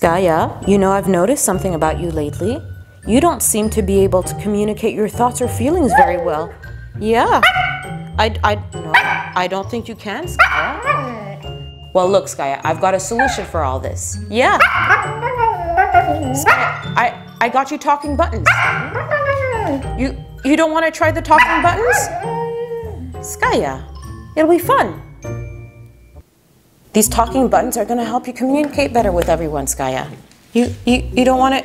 Skaya, you know, I've noticed something about you lately. You don't seem to be able to communicate your thoughts or feelings very well. Yeah. I don't think you can, Skaya. Well, look, Skaya, I've got a solution for all this. Yeah. Skaya, I got you talking buttons. You don't want to try the talking buttons? Skaya, it'll be fun. These talking buttons are going to help you communicate better with everyone, Skaya. You don't want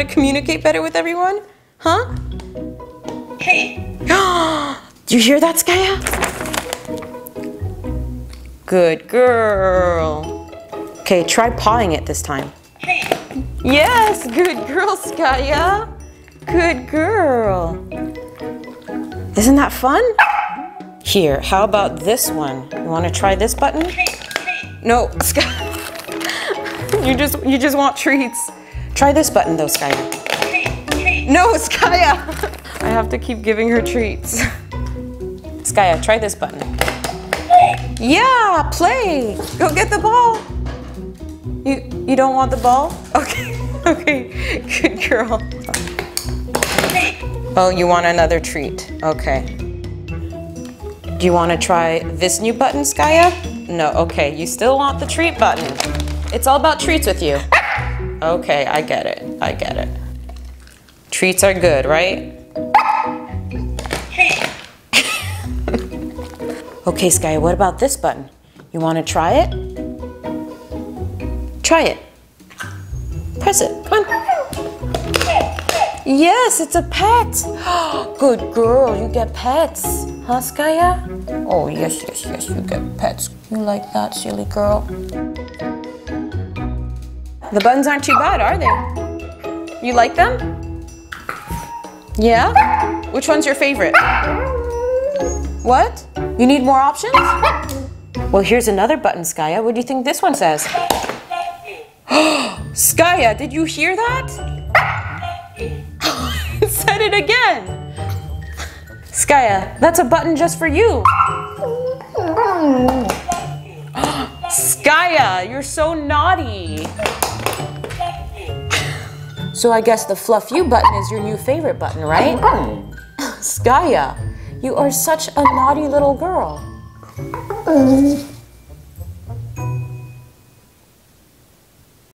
to communicate better with everyone? Huh? Hey. Do you hear that, Skaya? Good girl. Okay, try pawing it this time. Hey. Yes, good girl, Skaya. Good girl. Isn't that fun? Here, how about this one? You want to try this button? No, Skaya. You just want treats. Try this button though, Skaya. No, Skaya. I have to keep giving her treats. Skaya, try this button. Yeah, play. Go get the ball. You don't want the ball? Okay. Okay. Good girl. Oh, you want another treat. Okay. Do you want to try this new button, Skaya? No, okay. You still want the treat button. It's all about treats with you. Okay, I get it. I get it. Treats are good, right? Okay, Skaya, what about this button? You want to try it? Try it. Press it. Come on. Yes, it's a pet. Good girl, you get pets. Huh, Skaya? Oh, yes, yes, yes, you get pets. You like that, silly girl? The buttons aren't too bad, are they? You like them? Yeah? Which one's your favorite? What? You need more options? Well, here's another button, Skaya. What do you think this one says? Skaya, did you hear that? Said it again. Skaya, that's a button just for you. Skaya, you're so naughty. So I guess the fluff you button is your new favorite button, right? Skaya, you are such a naughty little girl.